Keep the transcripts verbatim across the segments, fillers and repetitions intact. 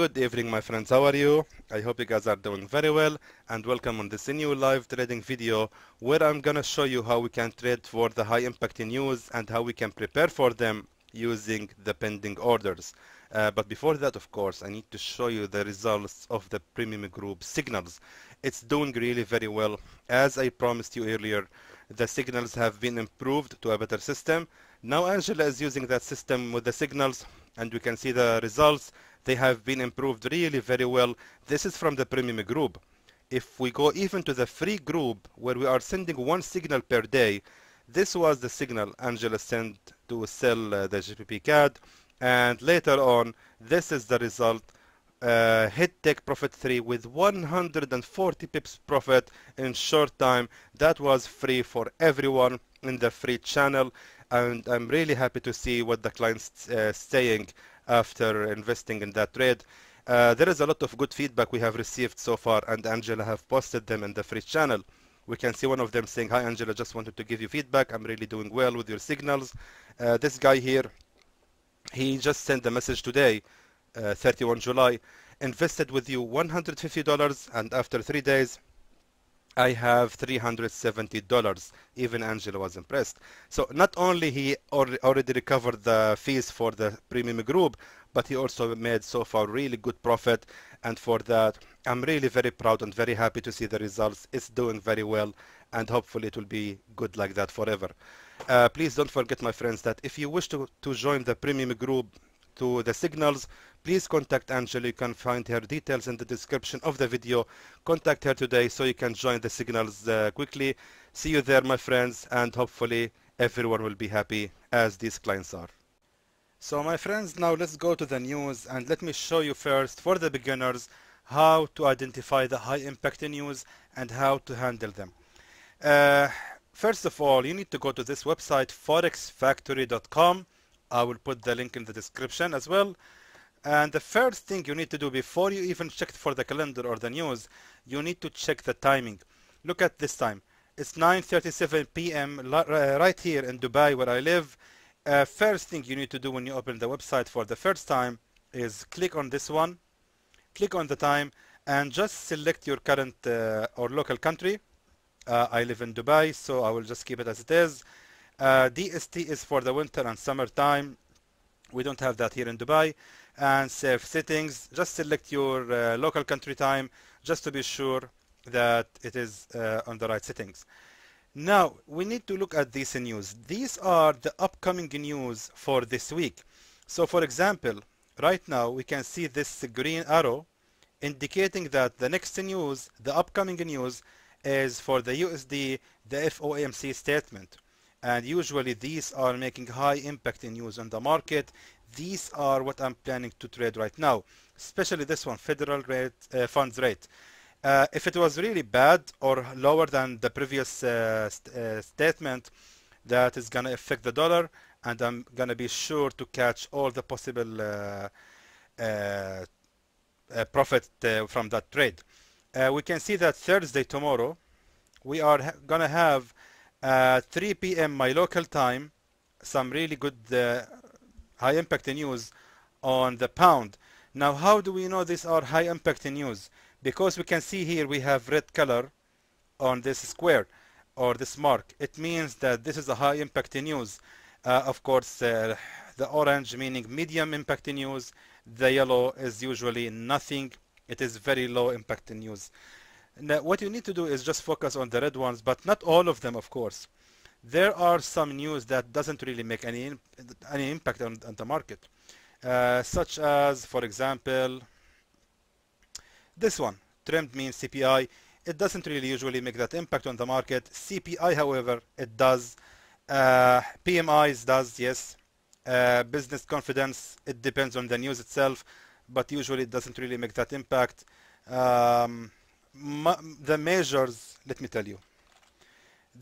Good evening, my friends. How are you? I hope you guys are doing very well, and welcome on this new live trading video where I'm gonna show you how we can trade for the high impact news and how we can prepare for them using the pending orders. Uh, but before that, of course, I need to show you the results of the premium group signals. It's doing really very well. As I promised you earlier, the signals have been improved to a better system. Now Angela is using that system with the signals, and we can see the results. They have been improved really very well. This is from the premium group. If we go even to the free group where we are sending one signal per day, this was the signal Angela sent to sell uh, the G B P C A D, and later on this is the result. Uh, hit take profit three with one hundred forty pips profit in short time. That was free for everyone in the free channel, and I'm really happy to see what the clients uh, saying after investing in that trade. Uh, there is a lot of good feedback we have received so far, and Angela have posted them in the free channel. We can see one of them saying, "Hi Angela, just wanted to give you feedback. I'm really doing well with your signals." Uh, this guy here, he just sent a message today, uh, thirty-first of July, invested with you one hundred fifty dollars, and after three days I have three hundred seventy dollars. Even Angela was impressed. So not only he already recovered the fees for the premium group, but he also made so far really good profit, and for that I'm really very proud and very happy to see the results. It's doing very well, and hopefully it will be good like that forever. Uh, please don't forget, my friends, that if you wish to, to join the premium group to the signals, please contact Angela. You can find her details in the description of the video. Contact her today so you can join the signals uh, quickly. See you there, my friends, and hopefully everyone will be happy as these clients are. So my friends, now let's go to the news, and let me show you first, for the beginners, how to identify the high impact news and how to handle them. Uh, first of all, you need to go to this website, forex factory dot com. I will put the link in the description as well. And the first thing you need to do before you even check for the calendar or the news, you need to check the timing. Look at this time. It's nine thirty-seven p m right here in Dubai where I live. Uh, first thing you need to do when you open the website for the first time is click on this one, click on the time, and just select your current uh, or local country. Uh, I live in Dubai, so I will just keep it as it is. Uh, D S T is for the winter and summer time. We don't have that here in Dubai. And save settings, just select your uh, local country time just to be sure that it is uh, on the right settings. Now we need to look at these news. These are the upcoming news for this week. So for example, right now we can see this green arrow indicating that the next news, the upcoming news, is for the U S D, the F O M C statement. And usually these are making high impact news on the market. These are what I'm planning to trade right now, especially this one, federal rate, uh, funds rate. Uh, if it was really bad or lower than the previous uh, st uh, statement, that is going to affect the dollar, and I'm going to be sure to catch all the possible uh, uh, uh, profit uh, from that trade. Uh, we can see that Thursday, tomorrow, we are ha going to have uh, three p m my local time, some really good uh, high impact news on the pound. Now how do we know these are high impact news? Because we can see here we have red color on this square or this mark. It means that this is a high impact news. Uh, of course, uh, the orange meaning medium impact news, the yellow is usually nothing. It is very low impact news. Now what you need to do is just focus on the red ones, but not all of them, of course. There are some news that doesn't really make any any impact on, on the market, uh, such as, for example, this one, trimmed means C P I. It doesn't really usually make that impact on the market. C P I, however, it does. Uh, P M Is does, yes. Uh, business confidence, it depends on the news itself, but usually it doesn't really make that impact. Um, ma the measures, let me tell you.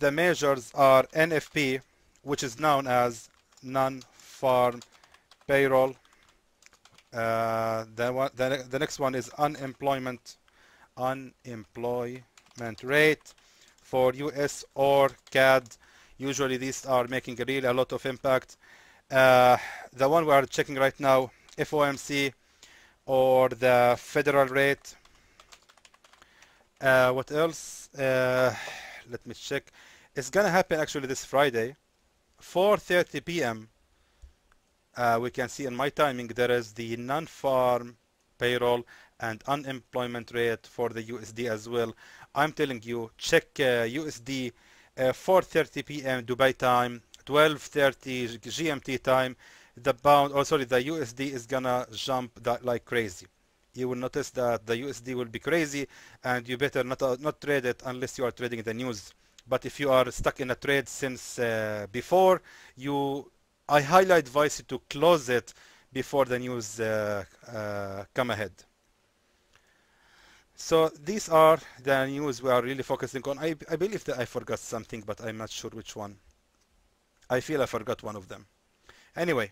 The measures are N F P, which is known as non-farm payroll. Uh, the, one, the, the next one is unemployment, unemployment rate for U S or C A D. Usually these are making really a lot of impact. Uh, the one we are checking right now, F O M C, or the federal rate. Uh, what else? Uh, let me check. It's gonna happen actually this Friday, four thirty p m Uh, we can see in my timing there is the non-farm payroll and unemployment rate for the U S D as well. I'm telling you, check uh, U S D uh, four thirty p m Dubai time, twelve thirty G M T time. The pound, oh sorry, the U S D is gonna jump that like crazy. You will notice that the U S D will be crazy, and you better not uh, not trade it unless you are trading the news. But if you are stuck in a trade since uh, before, you, I highly advise you to close it before the news uh, uh, come ahead. So these are the news we are really focusing on. I, I believe that I forgot something, but I'm not sure which one. I feel I forgot one of them. Anyway,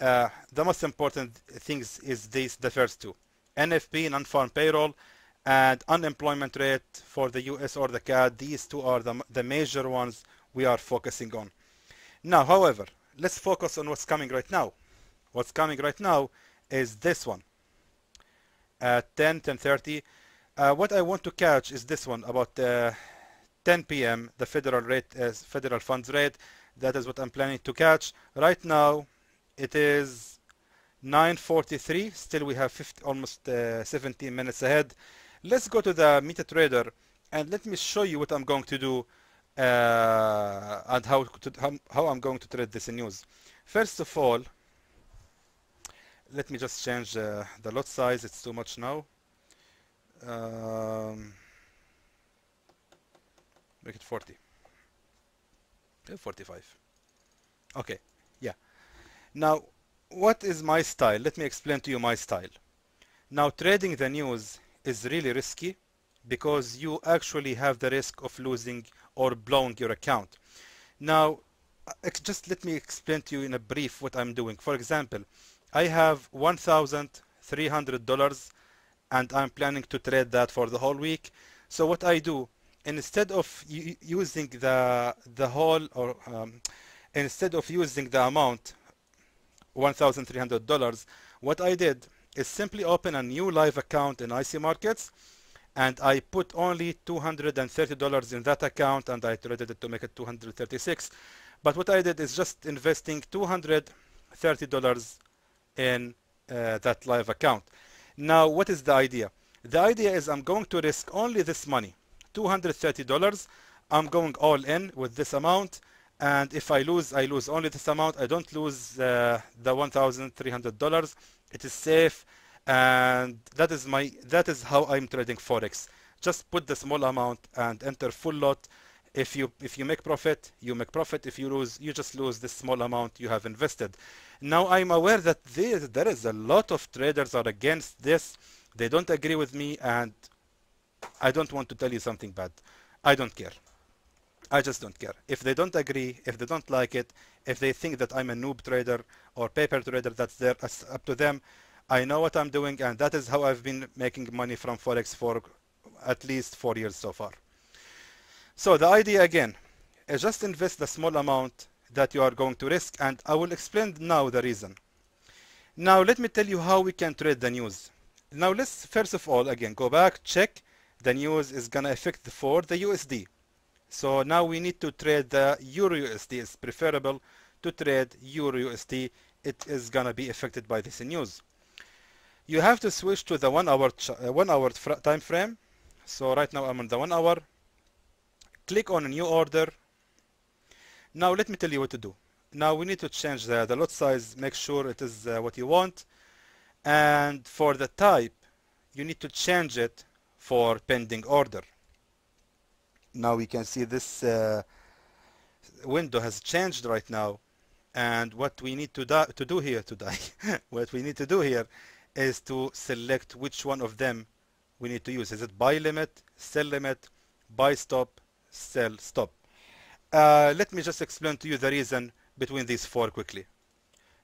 uh, the most important things is these, the first two. N F P, non-farm payroll, and unemployment rate for the U S or the C A D. These two are the, the major ones we are focusing on. Now, however, let's focus on what's coming right now. What's coming right now is this one. Uh, ten, ten thirty. Uh, what I want to catch is this one about uh, ten p m the federal rate, uh, federal funds rate. That is what I'm planning to catch. Right now, it is nine forty-three. Still, we have fifty, almost uh, seventeen minutes ahead. Let's go to the MetaTrader and let me show you what I'm going to do uh, and how, to, how how I'm going to trade this news. First of all, let me just change uh, the lot size. It's too much now. Um, make it forty. forty-five. Okay, yeah. Now, what is my style? Let me explain to you my style. Now, trading the news is really risky because you actually have the risk of losing or blowing your account. Now, just let me explain to you in a brief what I'm doing. For example, I have one thousand three hundred dollars and I'm planning to trade that for the whole week. So what I do, instead of using the the whole, or um, instead of using the amount one thousand three hundred dollars, what I did is simply open a new live account in I C markets, and I put only two hundred thirty dollars in that account, and I traded it to make it two hundred thirty-six. But what I did is just investing two hundred thirty dollars in uh, that live account. Now, what is the idea? The idea is I'm going to risk only this money, two hundred thirty dollars. I'm going all in with this amount, and if I lose, I lose only this amount. I don't lose uh, the one thousand three hundred dollars. It is safe, and that is my that is how I'm trading Forex. Just put the small amount and enter full lot. If you if you make profit, you make profit. If you lose, you just lose this small amount you have invested. Now, I'm aware that there, there is a lot of traders are against this. They don't agree with me, and I don't want to tell you something bad. I don't care. I just don't care. If they don't agree, if they don't like it, if they think that I'm a noob trader or paper trader, that's their, up to them. I know what I'm doing, and that is how I've been making money from Forex for at least four years so far. So the idea again is just invest the small amount that you are going to risk, and I will explain now the reason. Now let me tell you how we can trade the news. Now let's first of all again go back, check. The news is going to affect for the U S D. So now we need to trade the EURUSD. It's preferable to trade EURUSD. It is going to be affected by this news. You have to switch to the one hour, one hour time frame. So right now I'm on the one hour. Click on a new order. Now let me tell you what to do. Now we need to change the, the lot size. Make sure it is uh, what you want. And for the type, you need to change it for pending order. Now we can see this uh, window has changed right now, and what we need to, to do here today what we need to do here is to select which one of them we need to use. Is it buy limit, sell limit, buy stop, sell stop? Uh, let me just explain to you the reason between these four quickly.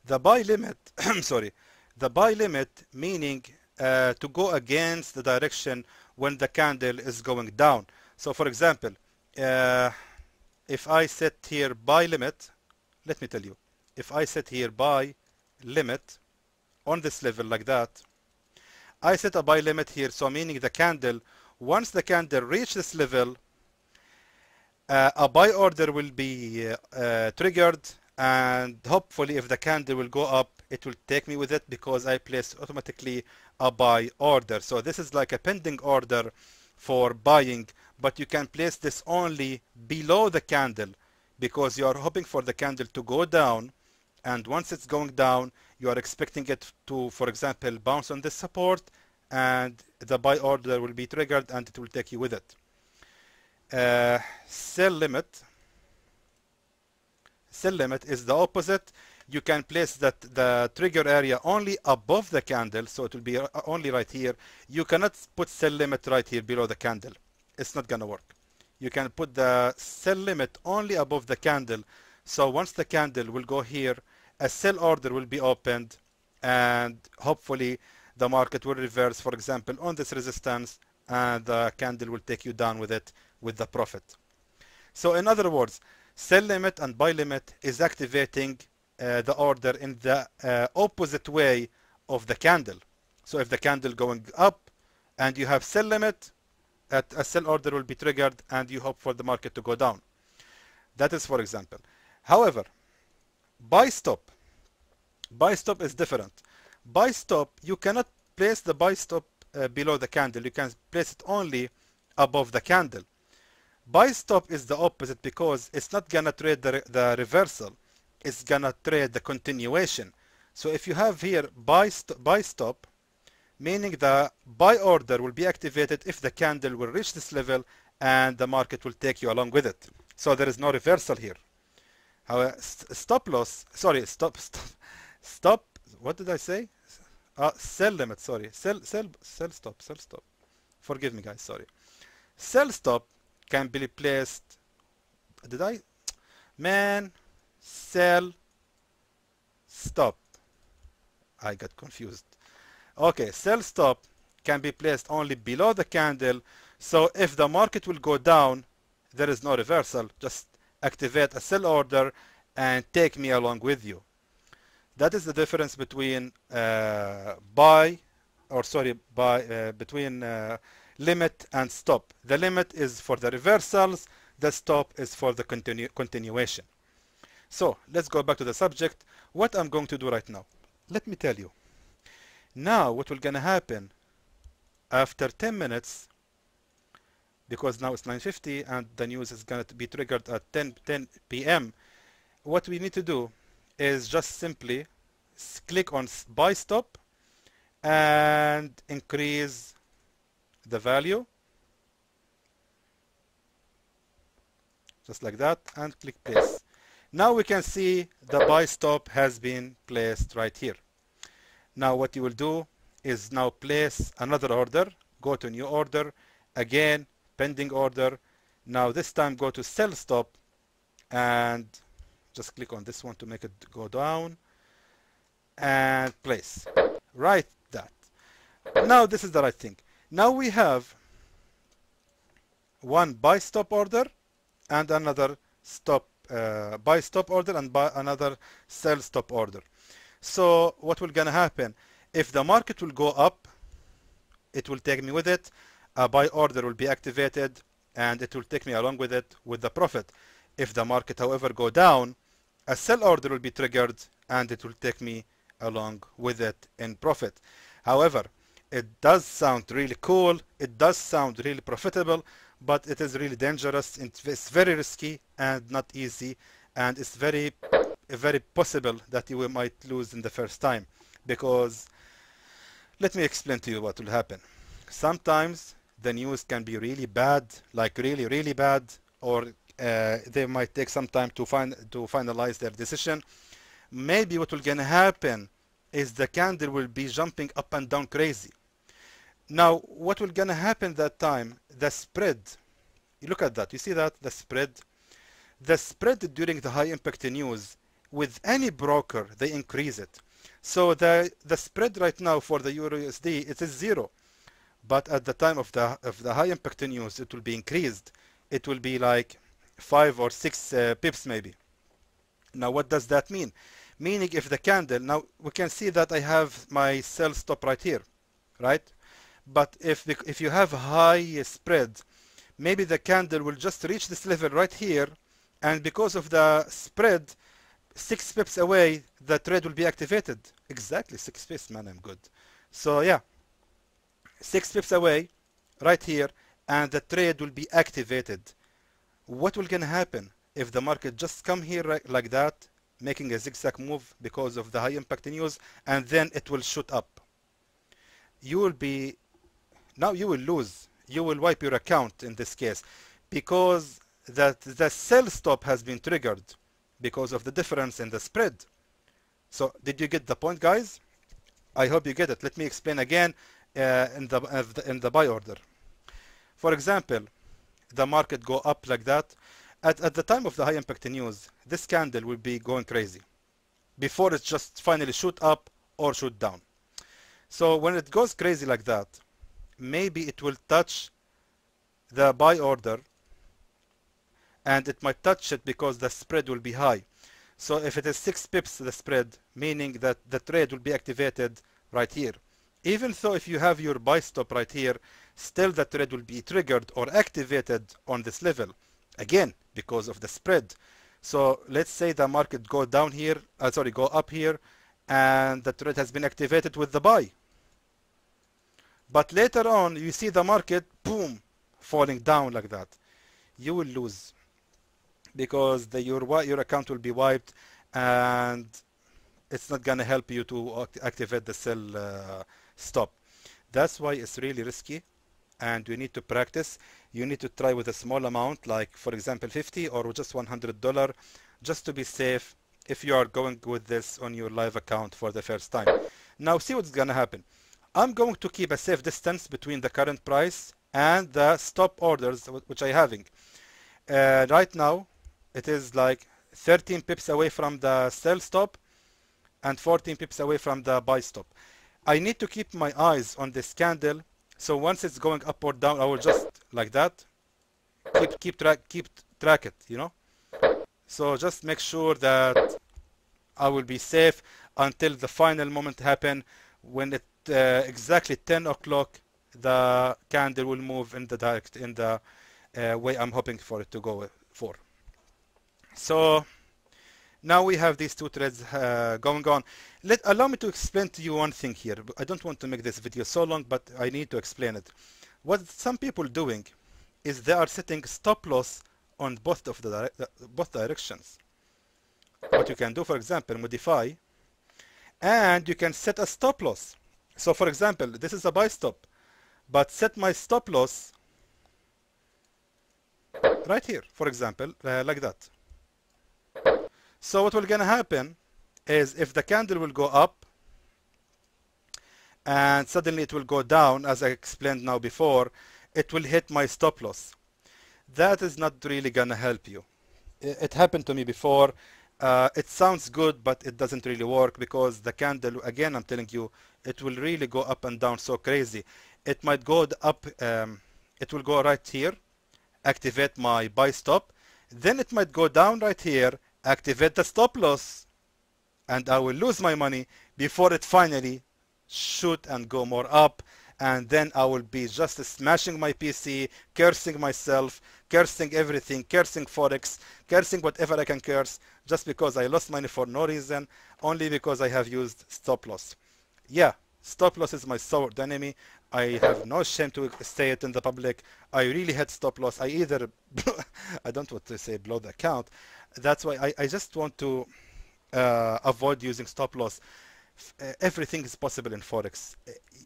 The buy limit I'm sorry, the buy limit meaning uh, to go against the direction when the candle is going down. So for example, uh, if I set here buy limit, let me tell you, if I set here buy limit on this level like that, I set a buy limit here, so meaning the candle, once the candle reaches this level, uh, a buy order will be uh, triggered, and hopefully if the candle will go up, it will take me with it because I place automatically a buy order. So this is like a pending order for buying, but you can place this only below the candle because you are hoping for the candle to go down, and once it's going down, you are expecting it to, for example, bounce on this support, and the buy order will be triggered and it will take you with it. Uh, sell limit. Sell limit is the opposite. You can place that the trigger area only above the candle, so it will be only right here. You cannot put sell limit right here below the candle. It's not gonna work. You can put the sell limit only above the candle. So once the candle will go here, a sell order will be opened, and hopefully the market will reverse, for example, on this resistance, and the candle will take you down with it with the profit. So in other words, sell limit and buy limit is activating uh, the order in the uh, opposite way of the candle. So if the candle going up and you have sell limit, at a sell order will be triggered and you hope for the market to go down. That is for example. However, buy stop. Buy stop is different. Buy stop, you cannot place the buy stop uh, below the candle. You can place it only above the candle. Buy stop is the opposite because it's not gonna trade the, the reversal. It's gonna trade the continuation. So if you have here buy, st buy stop, meaning the buy order will be activated if the candle will reach this level and the market will take you along with it. So there is no reversal here. However, st stop loss, sorry, stop, stop, stop, what did I say? Uh, sell limit, sorry, sell, sell, sell stop, sell stop. Forgive me guys, sorry. Sell stop can be replaced, did I? Man, sell, stop. I got confused. Okay, sell stop can be placed only below the candle, so if the market will go down, there is no reversal, just activate a sell order and take me along with you. That is the difference between uh, buy, or sorry, buy, uh, between uh, limit and stop. The limit is for the reversals, the stop is for the continu continuation. So let's go back to the subject. What I'm going to do right now, let me tell you. Now what will gonna happen after ten minutes, because now it's nine fifty and the news is gonna be triggered at ten ten p m What we need to do is just simply click on buy stop and increase the value just like that and click place. Now we can see the buy stop has been placed right here. Now what you will do is now place another order, go to new order, again pending order. Now this time go to sell stop and just click on this one to make it go down and place. Right that. Now this is the right thing. Now we have one buy stop order and another stop uh, buy stop order and buy another sell stop order. So what will gonna happen? If the market will go up, it will take me with it. A buy order will be activated and it will take me along with it with the profit. If the market, however, go down, a sell order will be triggered and it will take me along with it in profit. However, it does sound really cool. It does sound really profitable, but it is really dangerous. It's very risky and not easy, and it's very, very possible that you might lose in the first time, because let me explain to you what will happen. Sometimes the news can be really bad, like really, really bad, or uh, they might take some time to find to finalize their decision. Maybe what will gonna happen is the candle will be jumping up and down crazy. Now what will gonna happen that time? The spread, you look at that, you see that the spread the spread during the high impact news with any broker, they increase it. So the the spread right now for the EURUSD, it is zero, but at the time of the of the high impact news, it will be increased. It will be like five or six uh, pips maybe. Now what does that mean? Meaning if the candle, now we can see that I have my sell stop right here, right? But if the, if you have high spread, maybe the candle will just reach this level right here, and because of the spread, six pips away, the trade will be activated. Exactly six pips, man, I'm good. So yeah, six pips away, right here, and the trade will be activated. What will gonna happen if the market just come here right, like that, making a zigzag move because of the high impact news, and then it will shoot up? You will be, now you will lose. You will wipe your account in this case, because that the sell stop has been triggered because of the difference in the spread. So did you get the point, guys? I hope you get it. Let me explain again uh, in the, uh, the in the buy order. For example, the market go up like that. At, at the time of the high impact news, this candle will be going crazy before it just finally shoot up or shoot down. So when it goes crazy like that, maybe it will touch the buy order, and it might touch it because the spread will be high. So if it is six pips the spread, meaning that the trade will be activated right here. Even though if you have your buy stop right here, still the trade will be triggered or activated on this level, again because of the spread. So let's say the market go down here, uh, sorry, go up here, and the trade has been activated with the buy. But later on, you see the market, boom, falling down like that. You will lose because the, your, your account will be wiped, and it's not going to help you to act activate the sell uh, stop. That's why it's really risky, and you need to practice. You need to try with a small amount, like for example fifty dollars or just one hundred dollars, just to be safe if you are going with this on your live account for the first time. Now see what's going to happen. I'm going to keep a safe distance between the current price and the stop orders which I'm having. Uh, right now, it is like thirteen pips away from the sell stop and fourteen pips away from the buy stop. I need to keep my eyes on this candle, so once it's going up or down, I will just, like that, keep, keep, track, keep track it, you know? So just make sure that I will be safe until the final moment happen when it Uh, exactly ten o'clock the candle will move in the direct in the uh, way I'm hoping for it to go for. So now we have these two trades uh, going on. Let allow me to explain to you one thing here. I don't want to make this video so long, but I need to explain it. What some people doing is they are setting stop loss on both of the both directions. What you can do, for example, modify, and you can set a stop loss. So for example, this is a buy stop, but set my stop loss right here, for example, uh, like that. So what will gonna happen is if the candle will go up and suddenly it will go down, as I explained now before, it will hit my stop loss. That is not really gonna help you. It happened to me before. Uh, it sounds good, but it doesn't really work because the candle, again, I'm telling you, it will really go up and down so crazy. It might go up, um, it will go right here, activate my buy stop. Then it might go down right here, activate the stop loss, and I will lose my money before it finally shoot and go more up. And then I will be just smashing my P C, cursing myself, cursing everything, cursing Forex, cursing whatever I can curse, just because I lost money for no reason, only because I have used stop loss. Yeah, stop loss is my sword enemy. I have no shame to say it in the public. I really had stop loss. I either, I don't want to say blow the account. That's why I, I just want to uh, avoid using stop loss. Everything is possible in Forex.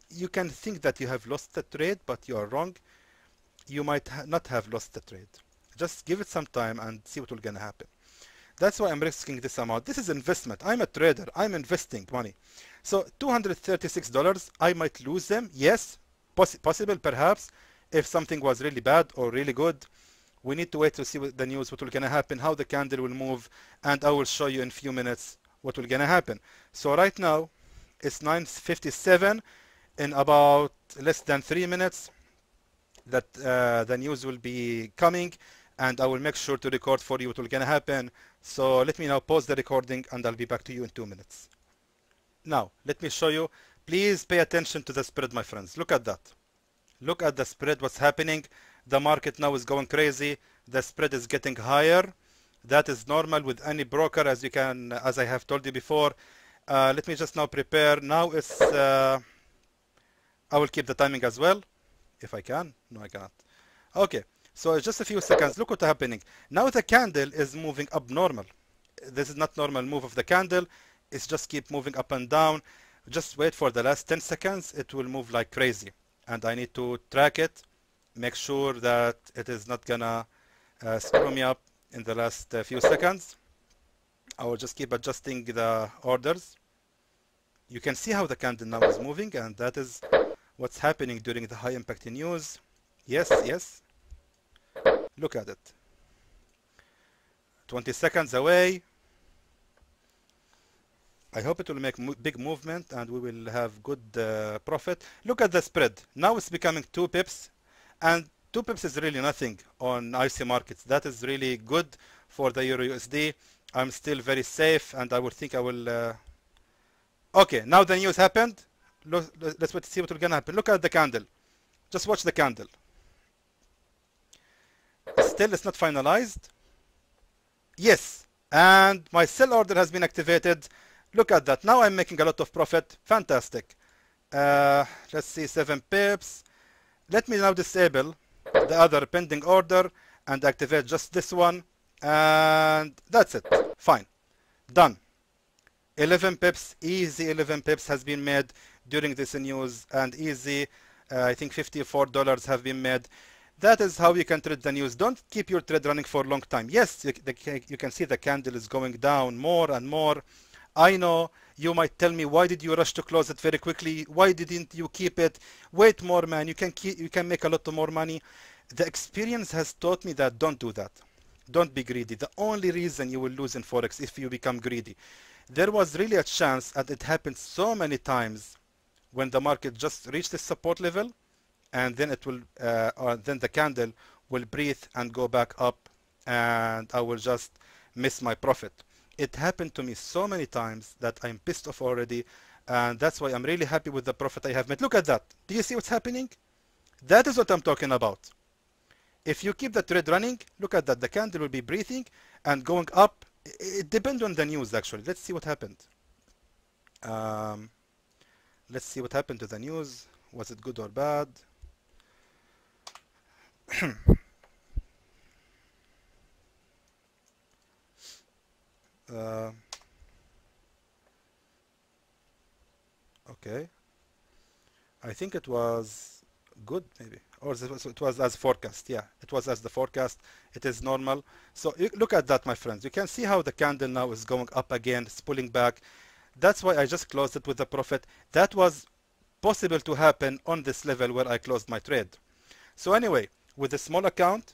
You can think that you have lost the trade, but you are wrong. You might ha not have lost the trade. Just give it some time and see what will gonna happen. That's why I'm risking this amount. This is investment. I'm a trader. I'm investing money. So two hundred thirty-six dollars, I might lose them. Yes, poss possible perhaps, if something was really bad or really good. We need to wait to see what the news, what will gonna happen, how the candle will move, and I will show you in a few minutes what will gonna happen. So right now it's nine fifty-seven. In about less than three minutes that uh, the news will be coming, and I will make sure to record for you what will gonna happen. So let me now pause the recording, and I'll be back to you in two minutes. Now let me show you. Please pay attention to the spread, my friends. Look at that. Look at the spread, what's happening. The market now is going crazy. The spread is getting higher. That is normal with any broker, as you can, as I have told you before. Uh, let me just now prepare. Now it's, uh, I will keep the timing as well, if I can. No, I cannot. Okay, so just a few seconds. Look what's happening. Now the candle is moving up normal. This is not normal move of the candle. It's just keep moving up and down. Just wait for the last ten seconds. It will move like crazy. And I need to track it, make sure that it is not gonna uh, screw me up in the last uh, few seconds. I will just keep adjusting the orders. You can see how the candle now is moving, and that is what's happening during the high impact news. Yes, yes. Look at it. twenty seconds away. I hope it will make mo big movement and we will have good uh, profit. Look at the spread. Now it's becoming two pips, and two pips is really nothing on I C markets. That is really good for the EURUSD. I'm still very safe, and I would think I will. Uh... Okay, now the news happened. Look, let's wait to see what will gonna happen. Look at the candle. Just watch the candle. Still, it's not finalized. Yes, and my sell order has been activated. Look at that. Now I'm making a lot of profit. Fantastic. Uh, let's see, seven pips. Let me now disable the other pending order and activate just this one. And that's it. Fine. Done. eleven pips. Easy eleven pips has been made during this news. And easy, uh, I think fifty-four dollars have been made. That is how you can trade the news. Don't keep your trade running for a long time. Yes, you, the, you can see the candle is going down more and more. I know you might tell me, why did you rush to close it very quickly? Why didn't you keep it? Wait more, man. You can keep, you can make a lot more money. The experience has taught me that don't do that. Don't be greedy. The only reason you will lose in Forex if you become greedy. There was really a chance, and it happened so many times, when the market just reached the support level, and then it will, uh, or then the candle will breathe and go back up, and I will just miss my profit. It happened to me so many times that I'm pissed off already, and that's why I'm really happy with the profit I have made. Look at that. Do you see what's happening? That is what I'm talking about. If you keep the trade running, look at that. The candle will be breathing and going up. It depends on the news, actually. Let's see what happened. Um, let's see what happened to the news. Was it good or bad? Uh, okay, I think it was good, maybe, or it was as forecast. Yeah, it was as the forecast. It is normal. So you look at that, my friends. You can see how the candle now is going up again. It's pulling back. That's why I just closed it with a profit. That was possible to happen on this level where I closed my trade. So anyway, with a small account,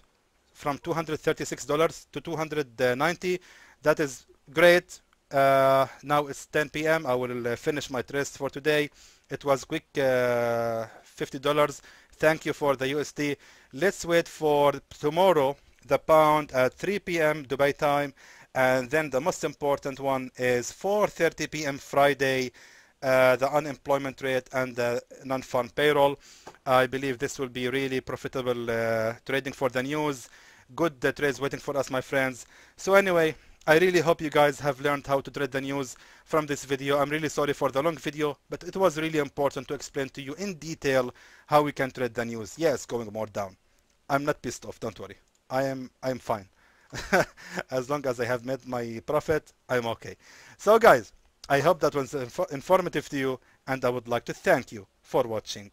from two hundred thirty-six dollars to two hundred ninety dollars, that is great. Uh, now it's ten P M I will uh, finish my trades for today. It was quick, uh, fifty dollars. Thank you for the U S D. Let's wait for tomorrow, the pound at three P M Dubai time, and then the most important one is four thirty P M Friday, uh, the unemployment rate and the non-farm payroll. I believe this will be really profitable uh, trading for the news. Good uh, trades waiting for us, my friends. So anyway, I really hope you guys have learned how to trade the news from this video. I'm really sorry for the long video, but it was really important to explain to you in detail how we can trade the news. Yes, going more down. I'm not pissed off, don't worry. I am I'm fine. As long as I have made my profit, I'm okay. So guys, I hope that was inf informative to you, and I would like to thank you for watching.